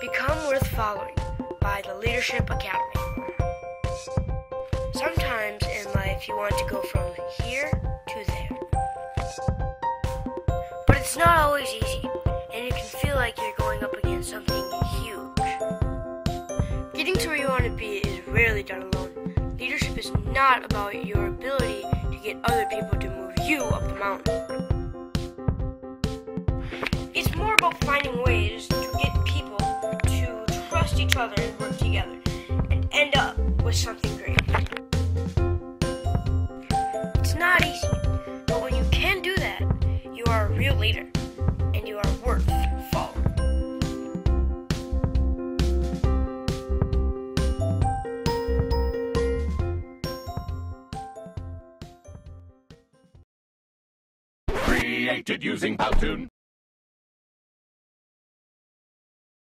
Become Worth Following by the Leadership Academy. Sometimes in life you want to go from here to there, but it's not always easy, and you can feel like you're going up against something huge. Getting to where you want to be is rarely done alone. Leadership is not about your ability to get other people to move you up the mountain. It's more about finding ways to get people to trust each other and work together and end up with something great. It's not easy, but when you can do that, you are a real leader, and you are worth following. Created using Powtoon.